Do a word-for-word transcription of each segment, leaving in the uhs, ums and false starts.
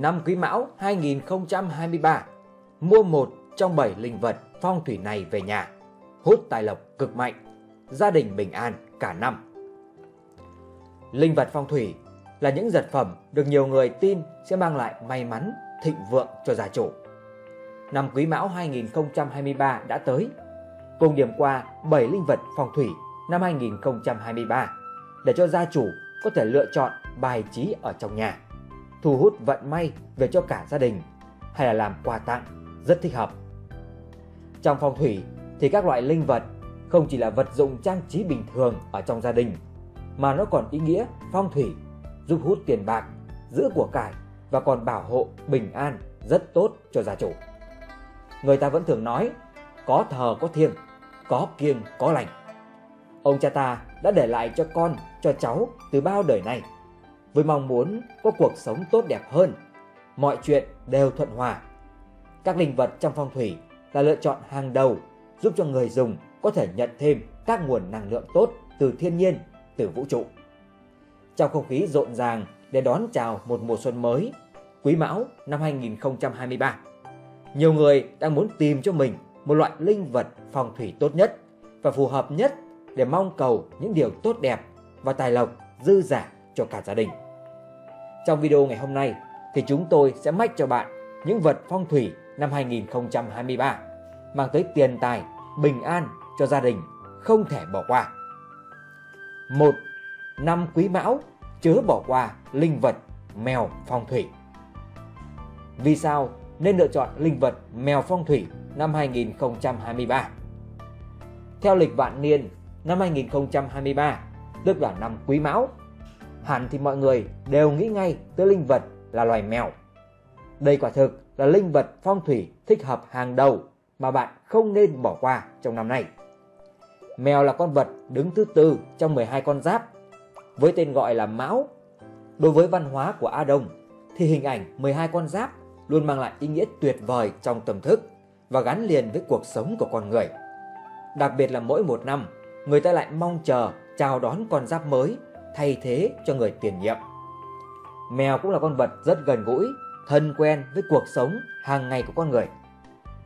Năm Quý Mão hai nghìn không trăm hai mươi ba, mua một trong bảy linh vật phong thủy này về nhà, hút tài lộc cực mạnh, gia đình bình an cả năm. Linh vật phong thủy là những vật phẩm được nhiều người tin sẽ mang lại may mắn, thịnh vượng cho gia chủ. Năm Quý Mão hai nghìn không trăm hai mươi ba đã tới, cùng điểm qua bảy linh vật phong thủy năm hai nghìn không trăm hai mươi ba để cho gia chủ có thể lựa chọn bài trí ở trong nhà, thu hút vận may về cho cả gia đình hay là làm quà tặng rất thích hợp. Trong phong thủy thì các loại linh vật không chỉ là vật dụng trang trí bình thường ở trong gia đình mà nó còn ý nghĩa phong thủy, giúp hút tiền bạc, giữ của cải và còn bảo hộ bình an rất tốt cho gia chủ. Người ta vẫn thường nói có thờ có thiêng, có kiêng có lành. Ông cha ta đã để lại cho con, cho cháu từ bao đời nay với mong muốn có cuộc sống tốt đẹp hơn, mọi chuyện đều thuận hòa. Các linh vật trong phong thủy là lựa chọn hàng đầu, giúp cho người dùng có thể nhận thêm các nguồn năng lượng tốt từ thiên nhiên, từ vũ trụ. Trong không khí rộn ràng để đón chào một mùa xuân mới, Quý Mão năm hai nghìn không trăm hai mươi ba, nhiều người đang muốn tìm cho mình một loại linh vật phong thủy tốt nhất và phù hợp nhất để mong cầu những điều tốt đẹp và tài lộc dư dả cho cả gia đình. Trong video ngày hôm nay thì chúng tôi sẽ mách cho bạn những vật phong thủy năm hai nghìn không trăm hai mươi ba mang tới tiền tài, bình an cho gia đình không thể bỏ qua. một. Năm Quý Mão chớ bỏ qua linh vật mèo phong thủy. Vì sao nên lựa chọn linh vật mèo phong thủy năm hai nghìn không trăm hai mươi ba? Theo lịch vạn niên, năm hai nghìn không trăm hai mươi ba tức là năm Quý Mão, hẳn thì mọi người đều nghĩ ngay tới linh vật là loài mèo. Đây quả thực là linh vật phong thủy thích hợp hàng đầu mà bạn không nên bỏ qua trong năm nay. Mèo là con vật đứng thứ tư trong mười hai con giáp với tên gọi là mão. Đối với văn hóa của Á Đông thì hình ảnh mười hai con giáp luôn mang lại ý nghĩa tuyệt vời trong tâm thức và gắn liền với cuộc sống của con người. Đặc biệt là mỗi một năm, người ta lại mong chờ chào đón con giáp mới thay thế cho người tiền nhiệm. Mèo cũng là con vật rất gần gũi, thân quen với cuộc sống hàng ngày của con người,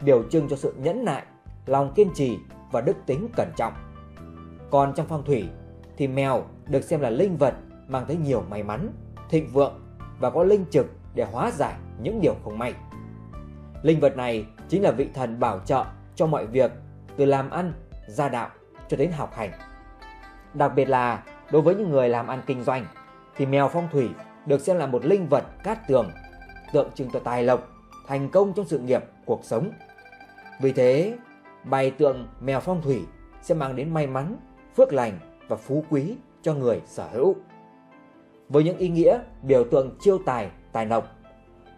biểu trưng cho sự nhẫn nại, lòng kiên trì và đức tính cẩn trọng. Còn trong phong thủy thì mèo được xem là linh vật mang tới nhiều may mắn, thịnh vượng và có linh trực để hóa giải những điều không may. Linh vật này chính là vị thần bảo trợ cho mọi việc, từ làm ăn, gia đạo cho đến học hành. Đặc biệt là đối với những người làm ăn kinh doanh thì mèo phong thủy được xem là một linh vật cát tường, tượng trưng cho tài lộc, thành công trong sự nghiệp, cuộc sống. Vì thế, bài tượng mèo phong thủy sẽ mang đến may mắn, phước lành và phú quý cho người sở hữu. Với những ý nghĩa biểu tượng chiêu tài, tài lộc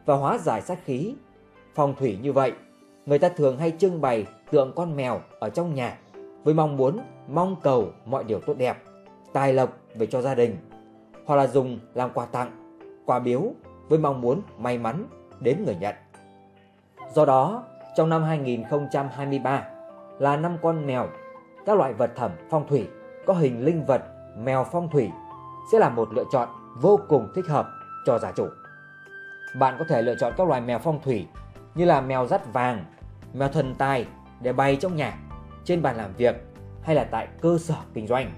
và hóa giải sát khí phong thủy như vậy, người ta thường hay trưng bày tượng con mèo ở trong nhà với mong muốn, mong cầu mọi điều tốt đẹp, tài lộc về cho gia đình, hoặc là dùng làm quà tặng, quà biếu với mong muốn may mắn đến người nhận. Do đó, trong năm hai nghìn không trăm hai mươi ba là năm con mèo, các loại vật phẩm phong thủy có hình linh vật mèo phong thủy sẽ là một lựa chọn vô cùng thích hợp cho gia chủ. Bạn có thể lựa chọn các loài mèo phong thủy như là mèo dắt vàng, mèo thần tài để bày trong nhà, trên bàn làm việc hay là tại cơ sở kinh doanh.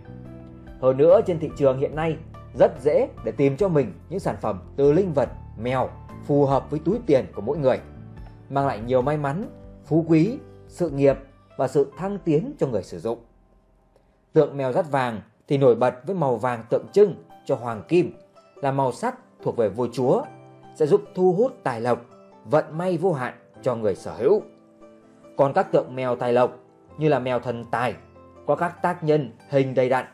Hơn nữa, trên thị trường hiện nay rất dễ để tìm cho mình những sản phẩm từ linh vật mèo phù hợp với túi tiền của mỗi người, mang lại nhiều may mắn, phú quý, sự nghiệp và sự thăng tiến cho người sử dụng. Tượng mèo dắt vàng thì nổi bật với màu vàng tượng trưng cho hoàng kim, là màu sắc thuộc về vua chúa, sẽ giúp thu hút tài lộc, vận may vô hạn cho người sở hữu. Còn các tượng mèo tài lộc như là mèo thần tài có các tác nhân hình đầy đặn,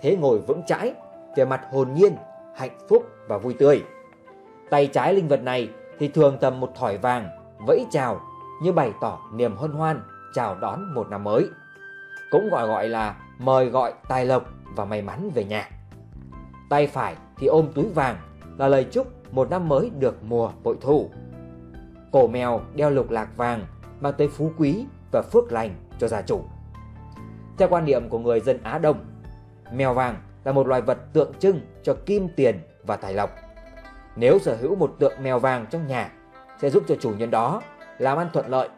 thế ngồi vững chãi, về mặt hồn nhiên, hạnh phúc và vui tươi. Tay trái linh vật này thì thường tầm một thỏi vàng vẫy chào như bày tỏ niềm hân hoan chào đón một năm mới, cũng gọi gọi là mời gọi tài lộc và may mắn về nhà. Tay phải thì ôm túi vàng là lời chúc một năm mới được mùa bội thu. Cổ mèo đeo lục lạc vàng mang tới phú quý và phước lành cho gia chủ. Theo quan niệm của người dân Á Đông, mèo vàng là một loài vật tượng trưng cho kim tiền và tài lộc. Nếu sở hữu một tượng mèo vàng trong nhà sẽ giúp cho chủ nhân đó làm ăn thuận lợi,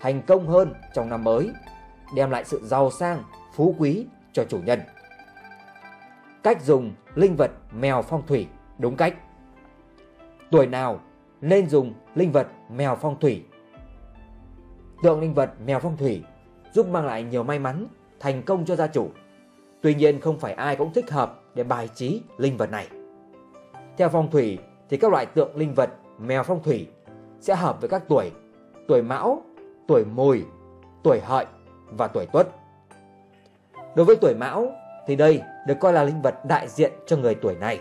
thành công hơn trong năm mới, đem lại sự giàu sang, phú quý cho chủ nhân. Cách dùng linh vật mèo phong thủy đúng cách. Tuổi nào nên dùng linh vật mèo phong thủy? Tượng linh vật mèo phong thủy giúp mang lại nhiều may mắn, thành công cho gia chủ. Tuy nhiên không phải ai cũng thích hợp để bài trí linh vật này. Theo phong thủy thì các loại tượng linh vật mèo phong thủy sẽ hợp với các tuổi: tuổi Mão, tuổi Mùi, tuổi Hợi và tuổi Tuất. Đối với tuổi Mão thì đây được coi là linh vật đại diện cho người tuổi này.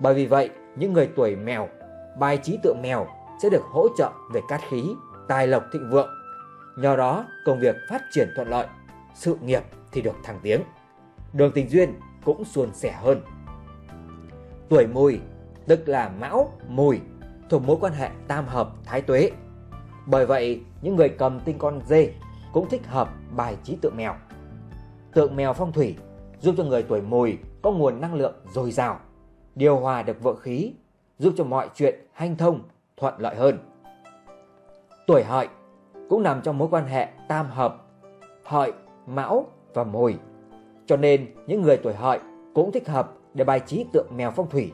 Bởi vì vậy, những người tuổi mèo bài trí tượng mèo sẽ được hỗ trợ về cát khí, tài lộc thịnh vượng. Nhờ đó, công việc phát triển thuận lợi, sự nghiệp thì được thăng tiến, đường tình duyên cũng suôn sẻ hơn. Tuổi Mùi, tức là Mão, Mùi, thuộc mối quan hệ tam hợp thái tuế. Bởi vậy, những người cầm tinh con dê cũng thích hợp bài trí tượng mèo. Tượng mèo phong thủy giúp cho người tuổi Mùi có nguồn năng lượng dồi dào, điều hòa được vượng khí, giúp cho mọi chuyện hanh thông, thuận lợi hơn. Tuổi Hợi cũng nằm trong mối quan hệ tam hợp Hợi, Mão và Mùi. Cho nên những người tuổi Hợi cũng thích hợp để bài trí tượng mèo phong thủy,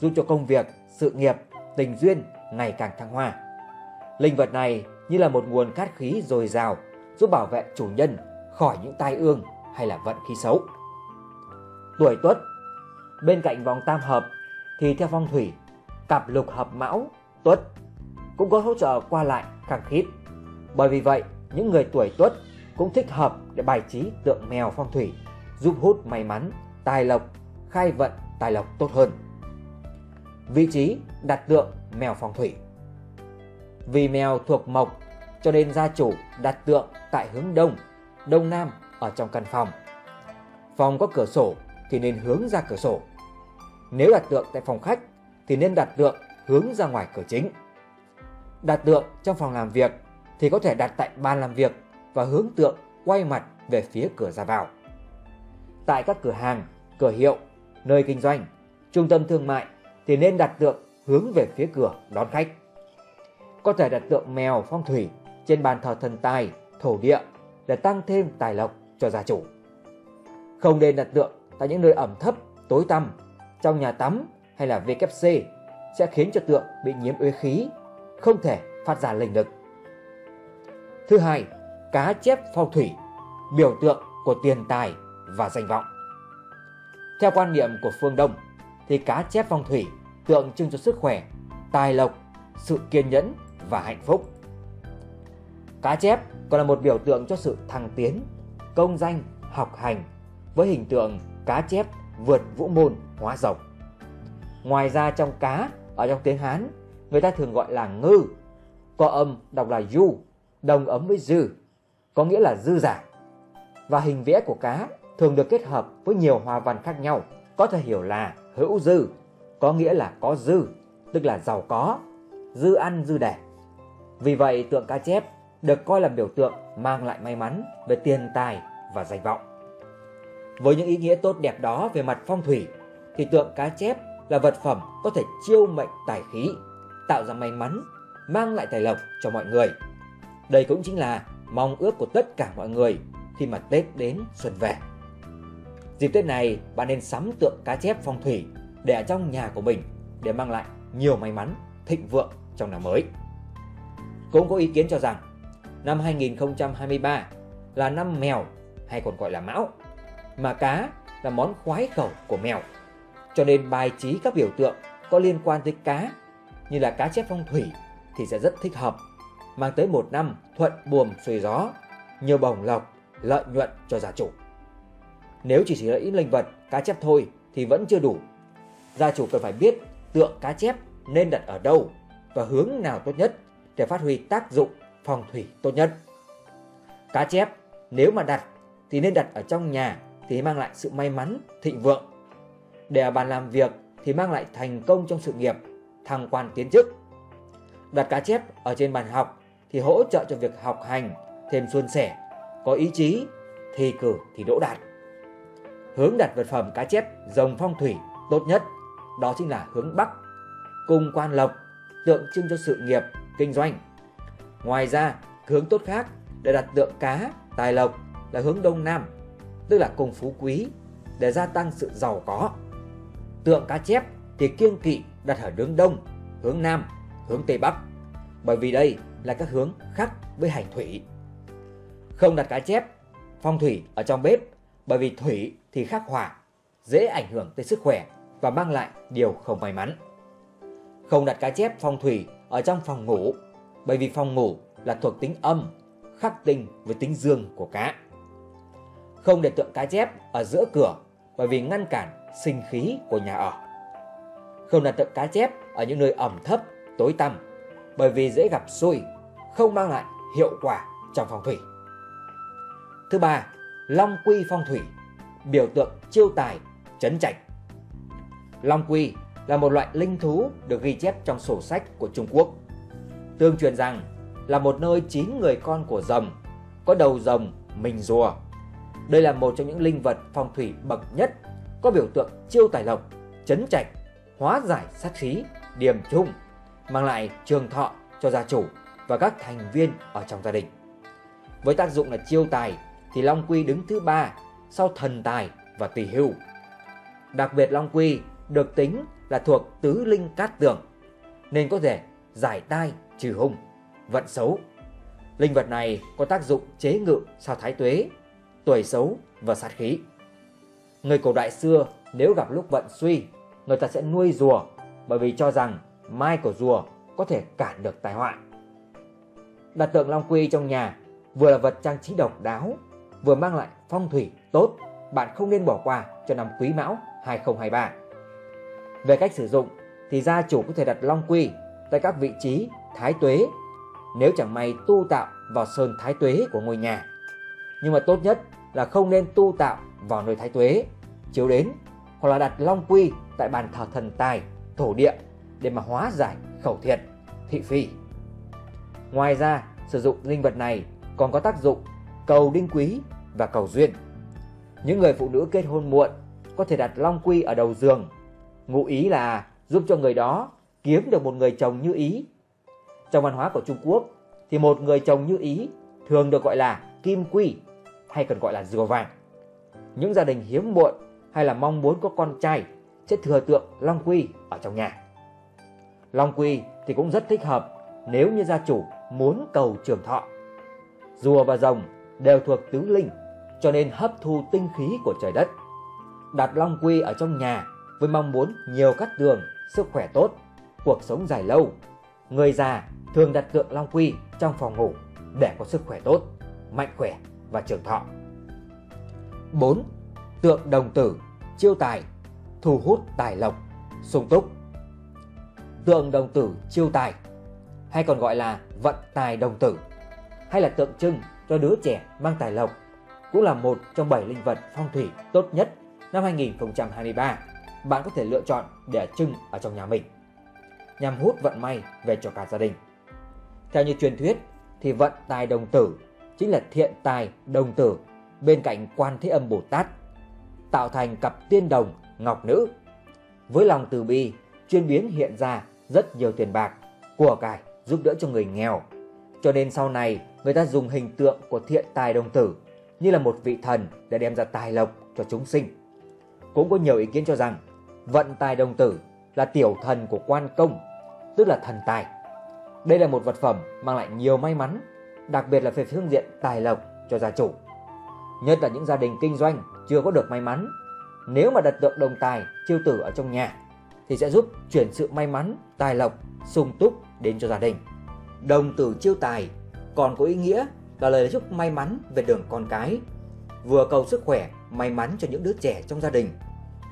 giúp cho công việc, sự nghiệp, tình duyên ngày càng thăng hoa. Linh vật này như là một nguồn cát khí dồi dào, giúp bảo vệ chủ nhân khỏi những tai ương hay là vận khí xấu. Tuổi Tuất, bên cạnh vòng tam hợp thì theo phong thủy, cặp lục hợp Mão, Tuất cũng có hỗ trợ qua lại khăng khít. Bởi vì vậy, những người tuổi Tuất cũng thích hợp để bài trí tượng mèo phong thủy, giúp hút may mắn, tài lộc, khai vận tài lộc tốt hơn. Vị trí đặt tượng mèo phong thủy. Vì mèo thuộc mộc, cho nên gia chủ đặt tượng tại hướng đông, đông nam ở trong căn phòng. Phòng có cửa sổ thì nên hướng ra cửa sổ. Nếu đặt tượng tại phòng khách thì nên đặt tượng hướng ra ngoài cửa chính. Đặt tượng trong phòng làm việc thì có thể đặt tại bàn làm việc và hướng tượng quay mặt về phía cửa ra vào. Tại các cửa hàng, cửa hiệu, nơi kinh doanh, trung tâm thương mại thì nên đặt tượng hướng về phía cửa đón khách. Có thể đặt tượng mèo phong thủy trên bàn thờ thần tài, thổ địa để tăng thêm tài lộc cho gia chủ. Không nên đặt tượng tại những nơi ẩm thấp, tối tăm, trong nhà tắm hay là vê kép xê sẽ khiến cho tượng bị nhiễm uế khí, không thể phát ra linh lực. Thứ hai, cá chép phong thủy, biểu tượng của tiền tài và danh vọng. Theo quan niệm của phương Đông thì cá chép phong thủy tượng trưng cho sức khỏe, tài lộc, sự kiên nhẫn và hạnh phúc. Cá chép còn là một biểu tượng cho sự thăng tiến, công danh, học hành, với hình tượng cá chép vượt vũ môn hóa rồng. Ngoài ra, trong cá ở trong tiếng Hán người ta thường gọi là ngư, có âm đọc là du, đồng ấm với dư, có nghĩa là dư giả. Và hình vẽ của cá thường được kết hợp với nhiều hoa văn khác nhau, có thể hiểu là hữu dư, có nghĩa là có dư, tức là giàu có, dư ăn dư để. Vì vậy, tượng cá chép được coi là biểu tượng mang lại may mắn về tiền tài và danh vọng. Với những ý nghĩa tốt đẹp đó về mặt phong thủy thì tượng cá chép là vật phẩm có thể chiêu mệnh tài khí, tạo ra may mắn, mang lại tài lộc cho mọi người. Đây cũng chính là mong ước của tất cả mọi người khi mà Tết đến xuân về. Dịp Tết này, bạn nên sắm tượng cá chép phong thủy để ở trong nhà của mình để mang lại nhiều may mắn, thịnh vượng trong năm mới. Cũng có ý kiến cho rằng năm hai nghìn không trăm hai mươi ba là năm mèo hay còn gọi là mão, mà cá là món khoái khẩu của mèo. Cho nên bài trí các biểu tượng có liên quan tới cá như là cá chép phong thủy thì sẽ rất thích hợp, mang tới một năm thuận buồm xuôi gió, nhiều bổng lộc, lợi nhuận cho gia chủ. Nếu chỉ sở hữu linh vật cá chép thôi thì vẫn chưa đủ. Gia chủ cần phải biết tượng cá chép nên đặt ở đâu và hướng nào tốt nhất để phát huy tác dụng phong thủy tốt nhất. Cá chép nếu mà đặt thì nên đặt ở trong nhà thì mang lại sự may mắn, thịnh vượng. Để ở bàn làm việc thì mang lại thành công trong sự nghiệp, thăng quan tiến chức. Đặt cá chép ở trên bàn học thì hỗ trợ cho việc học hành thêm suôn sẻ, có ý chí, thi cử thì đỗ đạt. Hướng đặt vật phẩm cá chép rồng phong thủy tốt nhất đó chính là hướng Bắc, cùng quan lộc tượng trưng cho sự nghiệp, kinh doanh. Ngoài ra, hướng tốt khác để đặt tượng cá, tài lộc là hướng đông nam, tức là cùng phú quý để gia tăng sự giàu có. Tượng cá chép thì kiêng kỵ đặt ở hướng đông, hướng nam, hướng tây bắc, bởi vì đây là các hướng khắc với hành thủy. Không đặt cá chép, phong thủy ở trong bếp, bởi vì thủy thì khắc hỏa, dễ ảnh hưởng tới sức khỏe và mang lại điều không may mắn. Không đặt cá chép phong thủy ở trong phòng ngủ, bởi vì phòng ngủ là thuộc tính âm, khắc tinh với tính dương của cá. Không để tượng cá chép ở giữa cửa, bởi vì ngăn cản sinh khí của nhà ở. Không đặt tượng cá chép ở những nơi ẩm thấp, tối tăm, bởi vì dễ gặp xui, không mang lại hiệu quả trong phong thủy. Thứ ba, Long Quy phong thủy, biểu tượng chiêu tài, trấn trạch. Long Quy là một loại linh thú được ghi chép trong sổ sách của Trung Quốc. Tương truyền rằng là một nơi chín người con của rồng, có đầu rồng, mình rùa. Đây là một trong những linh vật phong thủy bậc nhất, có biểu tượng chiêu tài lộc, trấn trạch, hóa giải sát khí, điềm trung, mang lại trường thọ cho gia chủ và các thành viên ở trong gia đình. Với tác dụng là chiêu tài thì Long Quy đứng thứ ba sau thần tài và tỳ hưu. Đặc biệt Long Quy được tính là thuộc tứ linh cát tường, nên có thể giải tai trừ hung, vận xấu. Linh vật này có tác dụng chế ngự sao thái tuế, tuổi xấu và sát khí. Người cổ đại xưa nếu gặp lúc vận suy, người ta sẽ nuôi rùa, bởi vì cho rằng mai của rùa có thể cản được tai họa. Đặt tượng Long Quy trong nhà vừa là vật trang trí độc đáo, vừa mang lại phong thủy tốt, bạn không nên bỏ qua cho năm Quý Mão hai không hai ba. Về cách sử dụng thì gia chủ có thể đặt Long Quy tại các vị trí thái tuế, nếu chẳng may tu tạo vào sơn thái tuế của ngôi nhà. Nhưng mà tốt nhất là không nên tu tạo vào nơi thái tuế, chiếu đến, hoặc là đặt Long Quy tại bàn thờ thần tài, thổ địa để mà hóa giải khẩu thiện, thị phi. Ngoài ra, sử dụng linh vật này còn có tác dụng cầu đinh quý và cầu duyên. Những người phụ nữ kết hôn muộn có thể đặt Long Quy ở đầu giường, ngụ ý là giúp cho người đó kiếm được một người chồng như ý. Trong văn hóa của Trung Quốc thì một người chồng như ý thường được gọi là kim quy, hay còn gọi là rùa vàng. Những gia đình hiếm muộn hay là mong muốn có con trai sẽ thừa tượng Long Quy ở trong nhà. Long Quy thì cũng rất thích hợp nếu như gia chủ muốn cầu trường thọ. Rùa và rồng đều thuộc tứ linh, cho nên hấp thu tinh khí của trời đất. Đặt Long Quy ở trong nhà với mong muốn nhiều cát tường, sức khỏe tốt, cuộc sống dài lâu. Người già thường đặt tượng Long Quy trong phòng ngủ để có sức khỏe tốt, mạnh khỏe và trường thọ. bốn. Tượng đồng tử, chiêu tài, thu hút tài lộc, sung túc. Tượng đồng tử chiêu tài, hay còn gọi là vận tài đồng tử, hay là tượng trưng cho đứa trẻ mang tài lộc, cũng là một trong bảy linh vật phong thủy tốt nhất năm hai không hai ba bạn có thể lựa chọn để trưng ở trong nhà mình, nhằm hút vận may về cho cả gia đình. Theo như truyền thuyết thì vận tài đồng tử chính là thiện tài đồng tử bên cạnh Quan Thế Âm Bồ Tát, tạo thành cặp tiên đồng ngọc nữ. Với lòng từ bi, chuyên biến hiện ra rất nhiều tiền bạc, của cải giúp đỡ cho người nghèo. Cho nên sau này người ta dùng hình tượng của thiện tài đồng tử như là một vị thần để đem ra tài lộc cho chúng sinh. Cũng có nhiều ý kiến cho rằng vận tài đồng tử là tiểu thần của quan công, tức là thần tài. Đây là một vật phẩm mang lại nhiều may mắn, đặc biệt là về phương diện tài lộc cho gia chủ. Nhất là những gia đình kinh doanh chưa có được may mắn, nếu mà đặt tượng đồng tài chiêu tử ở trong nhà thì sẽ giúp chuyển sự may mắn, tài lộc, sung túc đến cho gia đình. Đồng tử chiêu tài còn có ý nghĩa là lời chúc may mắn về đường con cái, vừa cầu sức khỏe, may mắn cho những đứa trẻ trong gia đình,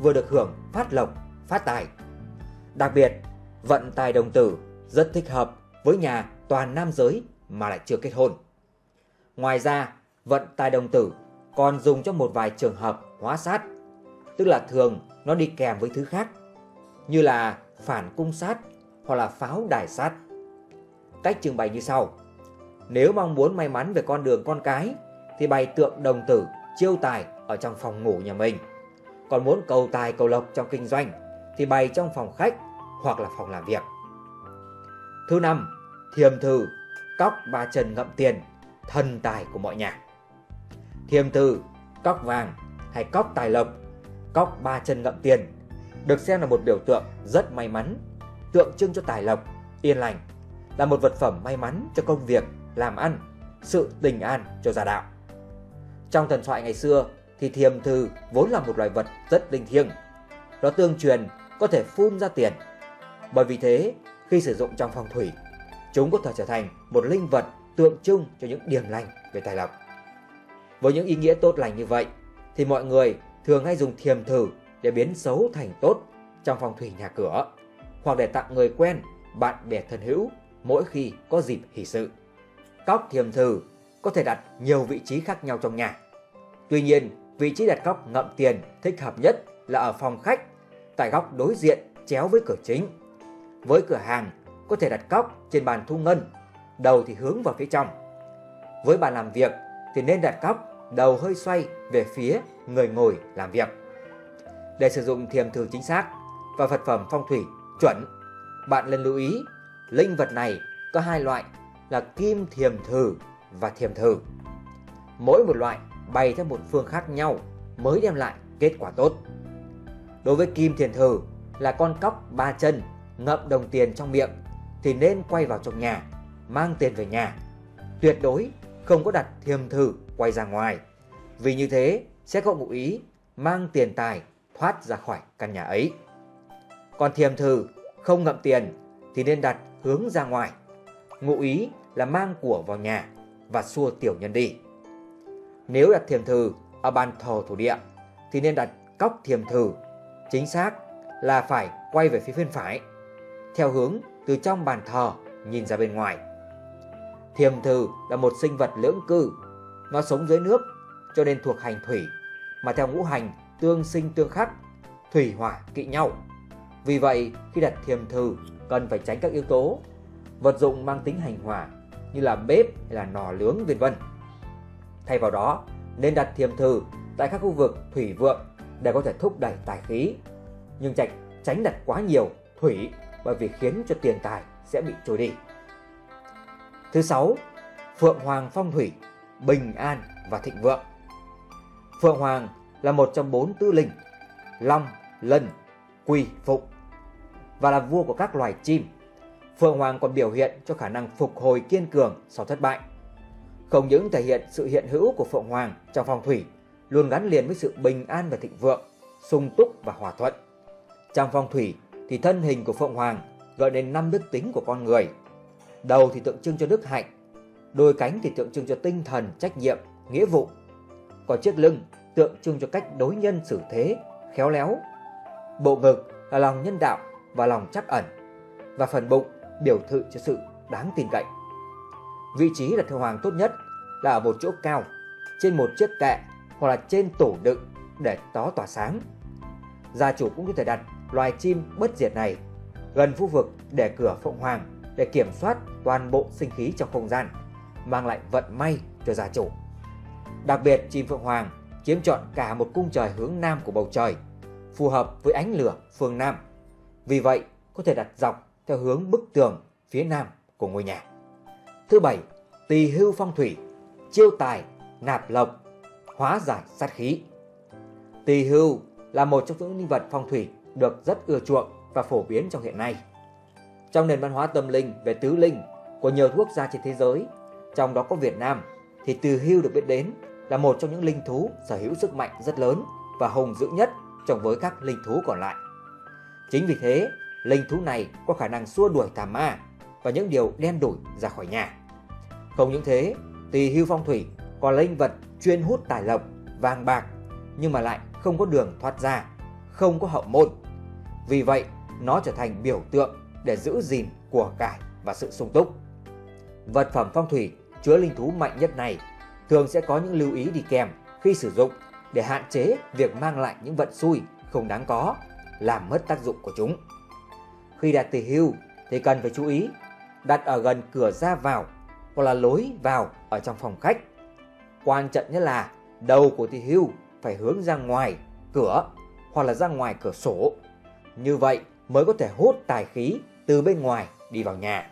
vừa được hưởng phát lộc, phát tài. Đặc biệt, vận tài đồng tử rất thích hợp với nhà toàn nam giới mà lại chưa kết hôn. Ngoài ra, vận tài đồng tử còn dùng trong một vài trường hợp hóa sát, tức là thường nó đi kèm với thứ khác, như là phản cung sát hoặc là pháo đài sát. Cách trưng bày như sau. Nếu mong muốn may mắn về con đường con cái thì bày tượng đồng tử chiêu tài ở trong phòng ngủ nhà mình. Còn muốn cầu tài cầu lộc trong kinh doanh thì bày trong phòng khách hoặc là phòng làm việc. Thứ năm, thiềm thư, cóc ba chân ngậm tiền, thần tài của mọi nhà. Thiềm thư, cóc vàng hay cóc tài lộc, cóc ba chân ngậm tiền được xem là một biểu tượng rất may mắn, tượng trưng cho tài lộc, yên lành, là một vật phẩm may mắn cho công việc, làm ăn, sự bình an cho gia đạo. Trong thần thoại ngày xưa thì thiềm thư vốn là một loài vật rất linh thiêng. Nó tương truyền có thể phun ra tiền. Bởi vì thế, khi sử dụng trong phong thủy, chúng có thể trở thành một linh vật tượng trưng cho những điểm lành về tài lộc. Với những ý nghĩa tốt lành như vậy thì mọi người thường hay dùng thiềm thư để biến xấu thành tốt trong phong thủy nhà cửa, hoặc để tặng người quen, bạn bè thân hữu mỗi khi có dịp hỷ sự. Cóc thiềm thư có thể đặt nhiều vị trí khác nhau trong nhà. Tuy nhiên, vị trí đặt cóc ngậm tiền thích hợp nhất là ở phòng khách, tại góc đối diện chéo với cửa chính. Với cửa hàng, có thể đặt cóc trên bàn thu ngân, đầu thì hướng vào phía trong. Với bàn làm việc thì nên đặt cóc đầu hơi xoay về phía người ngồi làm việc. Để sử dụng thiềm thư chính xác và vật phẩm phong thủy chuẩn, bạn nên lưu ý linh vật này có hai loại là kim thiềm thư và thiềm thư. Mỗi một loại bày theo một phương khác nhau mới đem lại kết quả tốt. Đối với kim thiềm thư là con cóc ba chân ngậm đồng tiền trong miệng thì nên quay vào trong nhà, mang tiền về nhà. Tuyệt đối không có đặt thiềm thư quay ra ngoài, vì như thế sẽ có ngụ ý mang tiền tài thoát ra khỏi căn nhà ấy. Còn thiềm thư không ngậm tiền thì nên đặt hướng ra ngoài, ngụ ý là mang của vào nhà và xua tiểu nhân đi. Nếu đặt thiềm thư ở bàn thờ thổ địa thì nên đặt cóc thiềm thư chính xác là phải quay về phía bên phải, theo hướng từ trong bàn thờ nhìn ra bên ngoài. Thiềm thư là một sinh vật lưỡng cư, nó sống dưới nước cho nên thuộc hành thủy, mà theo ngũ hành tương sinh tương khắc, thủy hỏa kỵ nhau. Vì vậy, khi đặt thiềm thư cần phải tránh các yếu tố vật dụng mang tính hành hỏa như là bếp hay là nò lướng vân vân. Thay vào đó, nên đặt thiềm thư tại các khu vực thủy vượng để có thể thúc đẩy tài khí, nhưng tránh đặt quá nhiều thủy bởi vì khiến cho tiền tài sẽ bị trôi đi. Thứ sáu, Phượng Hoàng phong thủy, bình an và thịnh vượng. Phượng Hoàng là một trong bốn tứ linh, long, lân, quy, phụng, và là vua của các loài chim. Phượng Hoàng còn biểu hiện cho khả năng phục hồi kiên cường sau thất bại. Không những thể hiện sự hiện hữu của Phượng Hoàng trong phong thủy, luôn gắn liền với sự bình an và thịnh vượng, sung túc và hòa thuận. Trong phong thủy thì thân hình của Phượng Hoàng gợi đến năm đức tính của con người. Đầu thì tượng trưng cho đức hạnh, đôi cánh thì tượng trưng cho tinh thần, trách nhiệm, nghĩa vụ. Còn chiếc lưng tượng trưng cho cách đối nhân xử thế, khéo léo. Bộ ngực là lòng nhân đạo và lòng trắc ẩn. Và phần bụng biểu thị cho sự đáng tin cậy. Vị trí đặt Phượng Hoàng tốt nhất là ở một chỗ cao, trên một chiếc kệ hoặc là trên tủ đựng để đó tỏa sáng. Gia chủ cũng có thể đặt loài chim bất diệt này gần khu vực để cửa Phượng Hoàng để kiểm soát toàn bộ sinh khí trong không gian, mang lại vận may cho gia chủ. Đặc biệt, chim Phượng Hoàng chiếm trọn cả một cung trời hướng nam của bầu trời, phù hợp với ánh lửa phương nam. Vì vậy, có thể đặt dọc theo hướng bức tường phía nam của ngôi nhà. Thứ bảy, Tỳ Hưu phong thủy, chiêu tài, nạp lộc, hóa giải sát khí. Tỳ hưu là một trong những linh vật phong thủy được rất ưa chuộng và phổ biến trong hiện nay. Trong nền văn hóa tâm linh về tứ linh của nhiều quốc gia trên thế giới, trong đó có Việt Nam, thì tỳ hưu được biết đến là một trong những linh thú sở hữu sức mạnh rất lớn và hùng dữ nhất trong với các linh thú còn lại. Chính vì thế, linh thú này có khả năng xua đuổi tà ma và những điều đen đủi ra khỏi nhà. Không những thế, tỳ hưu phong thủy còn linh vật chuyên hút tài lộc, vàng bạc, nhưng mà lại không có đường thoát ra, không có hậu môn. Vì vậy, nó trở thành biểu tượng để giữ gìn của cải và sự sung túc. Vật phẩm phong thủy chứa linh thú mạnh nhất này thường sẽ có những lưu ý đi kèm khi sử dụng để hạn chế việc mang lại những vận xui không đáng có, làm mất tác dụng của chúng. Khi đặt tỳ hưu thì cần phải chú ý đặt ở gần cửa ra vào hoặc là lối vào ở trong phòng khách. Quan trọng nhất là đầu của tỳ hưu phải hướng ra ngoài cửa hoặc là ra ngoài cửa sổ. Như vậy mới có thể hút tài khí từ bên ngoài đi vào nhà.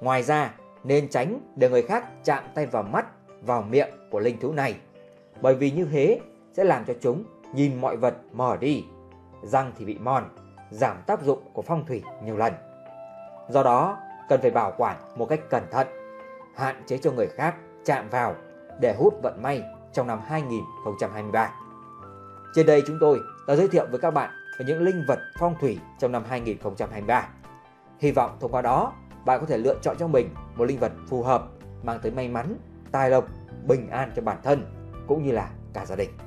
Ngoài ra, nên tránh để người khác chạm tay vào mắt, vào miệng của linh thú này, bởi vì như thế sẽ làm cho chúng nhìn mọi vật mở đi, răng thì bị mòn, giảm tác dụng của phong thủy nhiều lần. Do đó, cần phải bảo quản một cách cẩn thận, hạn chế cho người khác chạm vào để hút vận may trong năm hai nghìn không trăm hai mươi ba. Trên đây chúng tôi đã giới thiệu với các bạn về những linh vật phong thủy trong năm hai nghìn không trăm hai mươi ba. Hy vọng thông qua đó bạn có thể lựa chọn cho mình một linh vật phù hợp mang tới may mắn, tài lộc, bình an cho bản thân cũng như là cả gia đình.